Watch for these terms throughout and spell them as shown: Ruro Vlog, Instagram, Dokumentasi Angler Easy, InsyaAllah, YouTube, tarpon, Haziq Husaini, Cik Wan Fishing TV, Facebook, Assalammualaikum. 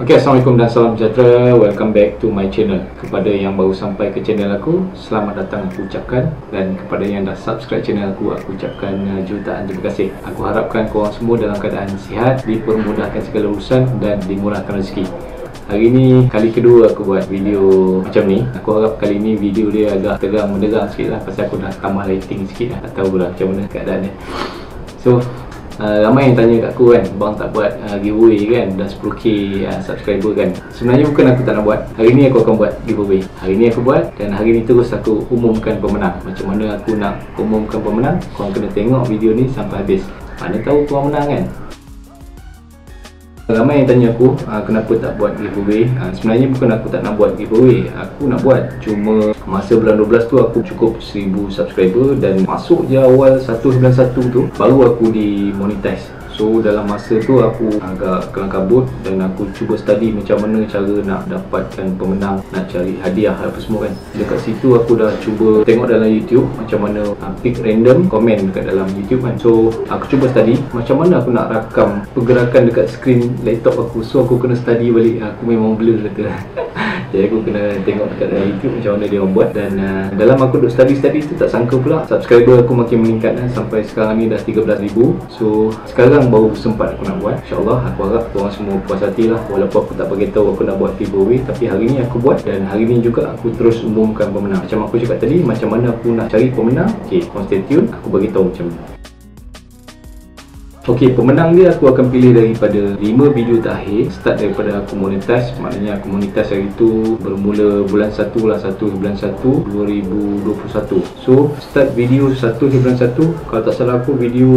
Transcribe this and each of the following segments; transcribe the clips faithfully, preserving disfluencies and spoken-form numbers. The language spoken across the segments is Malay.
Ok, Assalamualaikum dan salam sejahtera. Welcome back to my channel. Kepada yang baru sampai ke channel aku, selamat datang aku ucapkan. Dan kepada yang dah subscribe channel aku, aku ucapkan uh, jutaan terima kasih. Aku harapkan korang semua dalam keadaan sihat, dipermudahkan segala urusan dan dimurahkan rezeki. Hari ni kali kedua aku buat video macam ni. Aku harap kali ni video dia agak terang menderang sikit lah, pasal aku dah tambah lighting sikit lah. Tak tahulah macam mana keadaannya. So Uh, ramai yang tanya kat aku kan, bang tak buat uh, giveaway kan, dah sepuluh K uh, subscriber kan. Sebenarnya bukan aku tak nak buat, hari ni aku akan buat giveaway. Hari ni aku buat dan hari ni terus aku umumkan pemenang. Macam mana aku nak umumkan pemenang, korang kena tengok video ni sampai habis. Mana tahu korang menang kan. Ramai yang tanya aku uh, kenapa tak buat giveaway. uh, Sebenarnya bukan aku tak nak buat giveaway, aku nak buat. Cuma masa bulan dua belas tu aku cukup seribu subscriber. Dan masuk je awal seratus sembilan puluh satu tu baru aku dimonetize. So dalam masa tu aku agak kelam kabut dan aku cuba study macam mana cara nak dapatkan pemenang, nak cari hadiah apa semua kan. Dekat situ aku dah cuba tengok dalam YouTube macam mana uh, pick random komen dekat dalam YouTube kan. So aku cuba study macam mana aku nak rakam pergerakan dekat screen laptop aku. So aku kena study balik, aku memang blur kata. Jadi aku kena tengok dekat dalam YouTube macam mana dia orang buat. Dan uh, dalam aku duk study-study tu, tak sangka pula subscriber aku makin meningkat lah. Sampai sekarang ni dah tiga belas ribu. So sekarang baru sempat aku nak buat. InsyaAllah aku harap korang semua puas hati lah. Walaupun aku tak beritahu aku nak buat giveaway, tapi hari ni aku buat. Dan hari ni juga aku terus umumkan pemenang. Macam aku cakap tadi, macam mana aku nak cari pemenang. Okay, korang stay tune, aku beritahu macam mana. Okey, pemenang dia aku akan pilih daripada lima video terakhir start daripada aku monetize. Maknanya aku monetize hari tu bermula bulan satu lah, satu bulan satu dua ribu dua puluh satu. So start video satu bulan satu. Kalau tak salah aku, video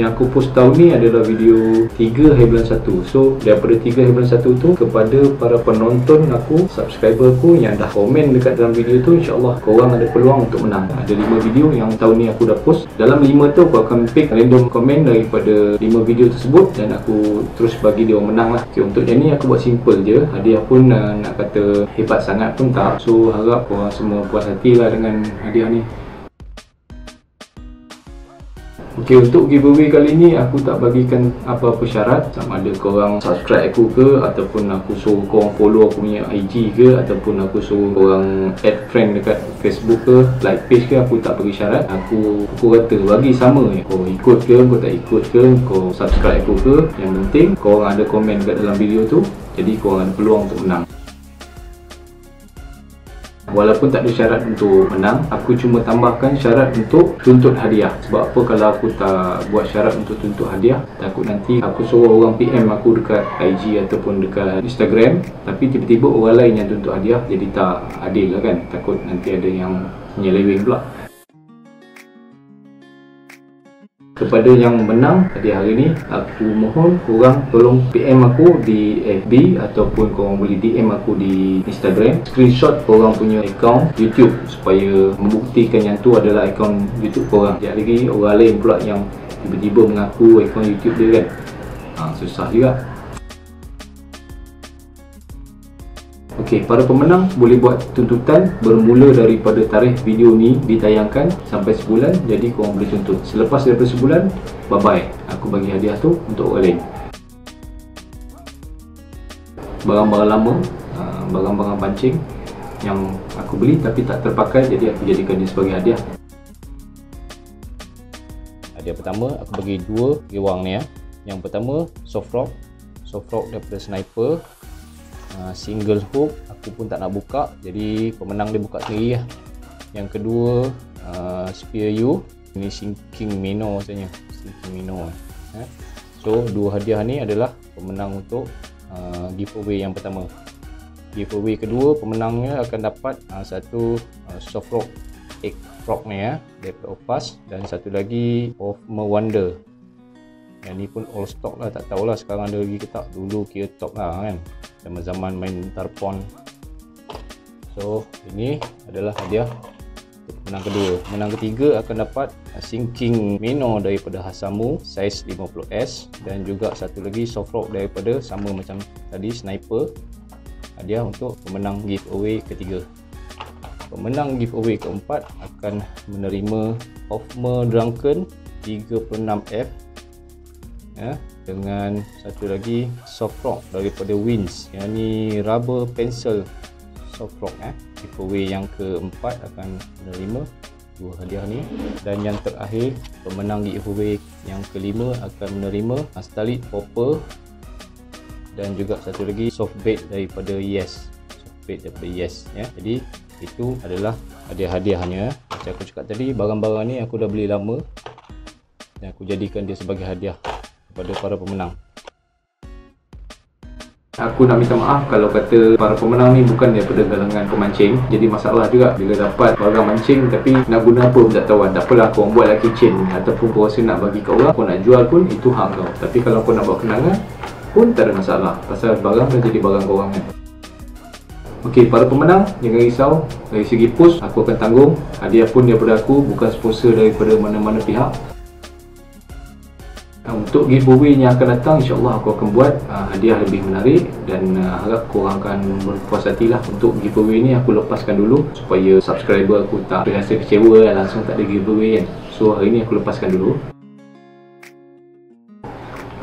yang aku post tahun ni adalah video tiga bulan satu. So daripada tiga bulan satu tu, kepada para penonton aku, subscriber aku yang dah komen dekat dalam video tu, insyaAllah korang ada peluang untuk menang. Ada lima video yang tahun ni aku dah post. Dalam lima tu aku akan pick random komen daripada lima video tersebut dan aku terus bagi dia orang menang lah. Okay, untuk yang ni aku buat simple je, hadiah pun uh, nak kata hebat sangat pun tak. So harap korang semua puas hati lah dengan hadiah ni. Ok, untuk giveaway kali ni aku tak bagikan apa-apa syarat. Sama ada korang subscribe aku ke, ataupun aku suruh korang follow aku punya I G ke, ataupun aku suruh korang add friend dekat Facebook ke, like page ke, aku tak bagi syarat. Aku pukul rata bagi sama je. Kau ikut ke, kau tak ikut ke, kau subscribe aku ke, yang penting korang ada komen dekat dalam video tu, jadi korang ada peluang untuk menang. Walaupun tak ada syarat untuk menang, aku cuma tambahkan syarat untuk tuntut hadiah. Sebab apa kalau aku tak buat syarat untuk tuntut hadiah, takut nanti aku suruh orang P M aku dekat I G ataupun dekat Instagram, tapi tiba-tiba orang lain yang tuntut hadiah, jadi tak adil lah kan. Takut nanti ada yang menyeleweng pula. Kepada yang menang hadiah hari ni, aku mohon korang tolong P M aku di F B ataupun korang boleh D M aku di Instagram, screenshot korang punya akaun YouTube supaya membuktikan yang tu adalah akaun YouTube korang. Sekejap lagi orang lain pula yang tiba-tiba mengaku akaun YouTube dia kan, ha, susah juga. Okey, para pemenang boleh buat tuntutan bermula daripada tarikh video ni ditayangkan sampai sebulan. Jadi korang boleh tuntut. Selepas daripada sebulan, bye-bye. Aku bagi hadiah tu untuk orang lain. Barang-barang lama, barang-barang pancing yang aku beli tapi tak terpakai, jadi aku jadikan dia sebagai hadiah. Hadiah pertama, aku bagi dua gewang ni ya. Yang pertama, soft rock. Soft rock daripada Sniper. Single hook, aku pun tak nak buka, jadi pemenang dia buka sendiri lah. Yang kedua, uh, Spear U. Ini sinking minnow maksudnya, sinking minnow eh. So dua hadiah ni adalah pemenang untuk uh, giveaway yang pertama. Giveaway kedua, pemenangnya akan dapat uh, satu uh, soft rock, egg rock ni ya, eh, daripada Opas. Dan satu lagi of Mewonder. Yang ni pun all stock lah, tak tahulah sekarang ada lagi ke tak. Dulu kira top lah kan, zaman-zaman main tarpon. So ini adalah hadiah menang kedua. Menang ketiga akan dapat sinking minnow daripada Hasamu saiz lima puluh S dan juga satu lagi soft rock daripada sama macam tadi Sniper. Hadiah untuk pemenang giveaway ketiga. Pemenang giveaway keempat akan menerima Ofmer Drunken tiga puluh enam F ya, dengan satu lagi soft rock daripada Wins, yang ni rubber pencil soft rock eh. Giveaway yang keempat akan menerima dua hadiah ni, dan yang terakhir pemenang giveaway yang kelima akan menerima Starlit Popper dan juga satu lagi soft bait daripada Yes, soft bait daripada Yes ya. Jadi itu adalah hadiah-hadiahnya. Macam aku cakap tadi, barang-barang ni aku dah beli lama dan aku jadikan dia sebagai hadiah kepada para pemenang. Aku nak minta maaf kalau kata para pemenang ni bukan daripada galangan pemancing. Jadi masalah juga bila dapat barang mancing tapi nak guna apa pun tak tahu. Tak apalah, korang buatlah kitchen ataupun kau rasa nak bagi kat orang, kau nak jual pun itu hak kau. Tapi kalau kau nak buat kenangan pun tak ada masalah, pasal barang dah jadi barang korang kan. Okey, para pemenang jangan risau, dari segi post aku akan tanggung. Hadiah pun daripada aku, bukan sponsor daripada mana-mana pihak. Untuk giveaway yang akan datang, insyaAllah aku akan buat uh, hadiah lebih menarik dan uh, harap korang akan berpuas hatilah. Untuk giveaway ni aku lepaskan dulu supaya subscriber aku tak rasa kecewa langsung tak ada giveaway kan. So hari ni aku lepaskan dulu.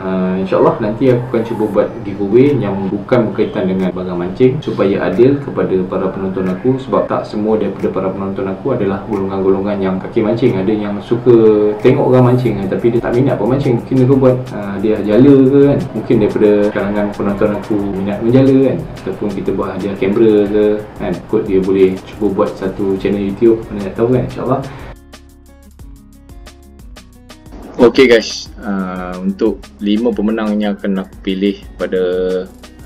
Uh, InsyaAllah nanti aku akan cuba buat giveaway yang bukan berkaitan dengan barang mancing supaya adil kepada para penonton aku, sebab tak semua daripada para penonton aku adalah golongan-golongan yang kaki mancing. Ada yang suka tengok orang mancing tapi dia tak minat pun mancing. Mungkin aku buat uh, dia jala ke kan, mungkin daripada kalangan penonton aku minat menjala kan, ataupun kita buat hadiah kamera ke kan, kot dia boleh cuba buat satu channel YouTube, mana nak tahu kan, insyaAllah. Ok guys, uh, untuk lima pemenang yang akan aku pilih pada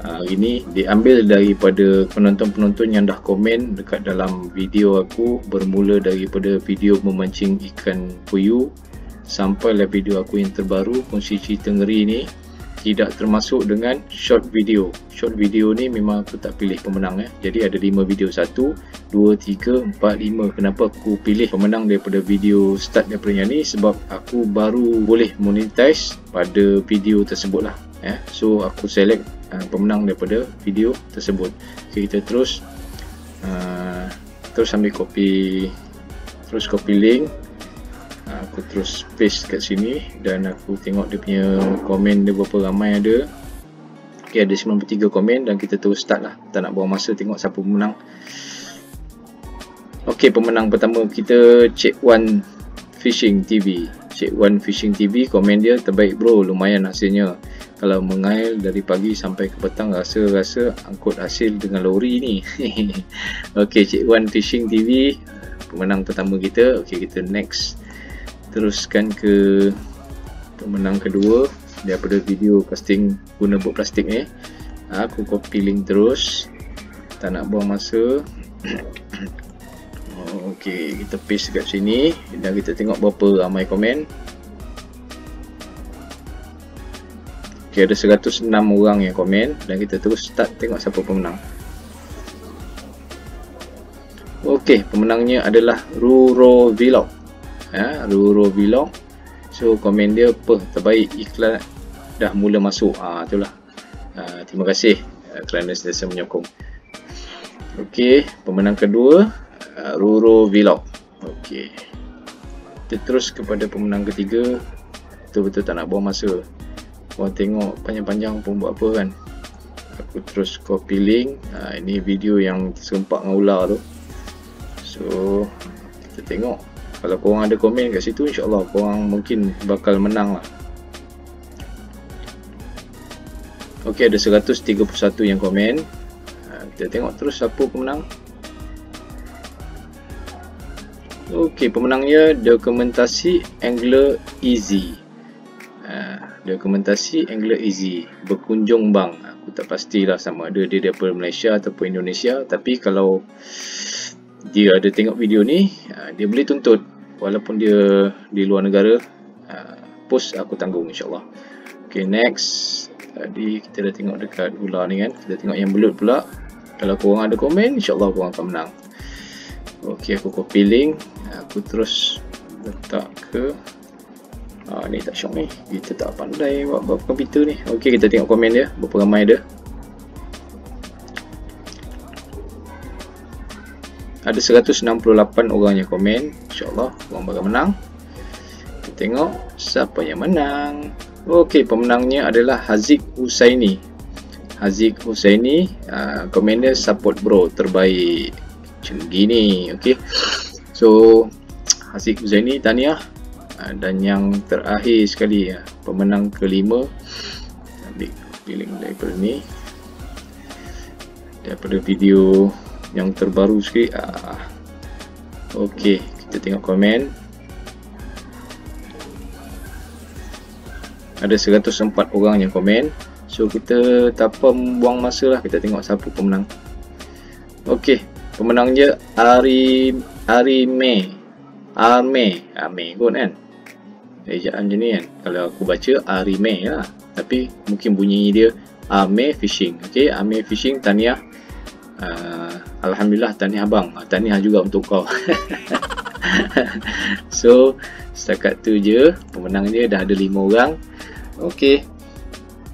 uh, hari ni diambil daripada penonton-penonton yang dah komen dekat dalam video aku, bermula daripada video memancing ikan puyuh sampailah video aku yang terbaru kongsi cerita ngeri ni, tidak termasuk dengan short video. Short video ni memang aku tak pilih pemenang eh. Jadi ada lima video, satu, dua, tiga, empat, lima. Kenapa aku pilih pemenang daripada video start daripada yang ni? Sebab aku baru boleh monetize pada video tersebut lah eh. So aku select uh, pemenang daripada video tersebut. Okay, kita terus uh, terus ambil copy, terus copy link, aku terus paste kat sini dan aku tengok dia punya komen dia berapa ramai ada. Ok, ada sembilan puluh tiga komen dan kita terus start lah, tak nak buang masa tengok siapa pemenang. Ok, pemenang pertama kita Cik Wan Fishing T V. Cik Wan Fishing T V komen dia terbaik bro, lumayan hasilnya. Kalau mengail dari pagi sampai ke petang, rasa-rasa angkut hasil dengan lori ni. Ok, Cik Wan Fishing T V pemenang pertama kita. Ok, kita next teruskan ke pemenang kedua daripada video casting guna bot plastik ni. Aku copy link terus, tak nak buang masa. Ok, kita paste kat sini dan kita tengok berapa ramai komen. Ok, ada seratus enam orang yang komen dan kita terus start tengok siapa pemenang. Ok, pemenangnya adalah Ruro Vlog. Ha, Ruro Vlog. So komen dia apa, terbaik iklan dah mula masuk. Ah, ha, itulah. Ha, terima kasih uh, kerana sentiasa menyokong. Okey, pemenang kedua uh, Ruro Vlog. Okey, kita terus kepada pemenang ketiga. Betul-betul tak nak buang masa, korang tengok panjang-panjang pun buat apa kan. Aku terus copy link. ha, Ini video yang serempak dengan ular tu. So kita tengok, kalau korang ada komen kat situ, insyaAllah korang mungkin bakal menang lah. Ok, ada seratus tiga puluh satu yang komen. ha, Kita tengok terus siapa pemenang. Ok, pemenangnya Dokumentasi Angler Easy. ha, Dokumentasi Angler Easy berkunjung bang. Aku tak pastilah sama ada dia daripada Malaysia ataupun Indonesia, tapi kalau dia ada tengok video ni, dia boleh tuntut walaupun dia di luar negara. Post aku tanggung, insyaAllah. Ok, next, tadi kita dah tengok dekat ular ni kan, kita tengok yang belut pula. Kalau korang ada komen, insyaAllah korang akan menang. Ok, aku copy link, aku terus letak ke ha, ni tak syok ni, kita tak pandai buat buat komputer ni. Ok, kita tengok komen dia, berapa ramai dia. Ada seratus enam puluh lapan orang yang komen. InsyaAllah korang bakal menang. Kita tengok siapa yang menang. Okey, pemenangnya adalah Haziq Husaini. Haziq Husaini, uh, Commander Support Bro terbaik. Macam gini, okey. So, Haziq Husaini, tahniah. Uh, dan yang terakhir sekali, uh, pemenang kelima. Ambil link daripada ni. Daripada video yang terbaru sikit. Uh, okey, kita tengok komen. Ada seratus empat orang yang komen. So kita tanpa membuang masa lah, kita tengok siapa pemenang. Okey, pemenangnya Ari Arime Arime Mei kot kan. Ejaan je ni kan. Kalau aku baca Arime lah, tapi mungkin bunyi dia Arime Fishing. Okey, Arime Fishing, tahniah. Uh, Alhamdulillah, tahniah abang. Tahniah juga untuk kau. So setakat tu je, pemenang dia dah ada lima orang. Okey,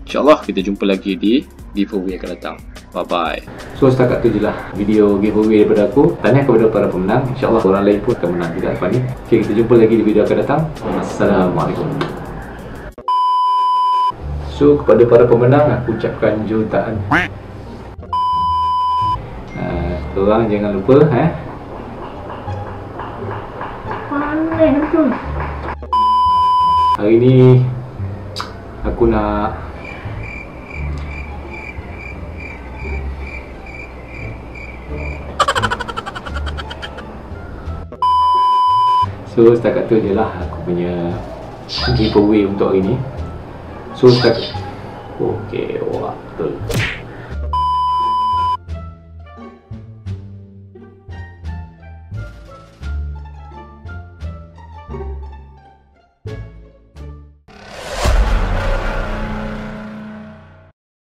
InsyaAllah kita jumpa lagi di giveaway akan datang. Bye bye. So setakat tu je lah video giveaway daripada aku. Tahniah kepada para pemenang. InsyaAllah orang lain pun akan menang juga depan ni. Okey, kita jumpa lagi di video akan datang. Assalamualaikum. So kepada para pemenang, aku ucapkan jutaan. uh, Korang jangan lupa, eh? Aneh betul. Hari ni aku nak so setakat tu je lah aku punya giveaway untuk hari ni. So setakat okey, wah betul.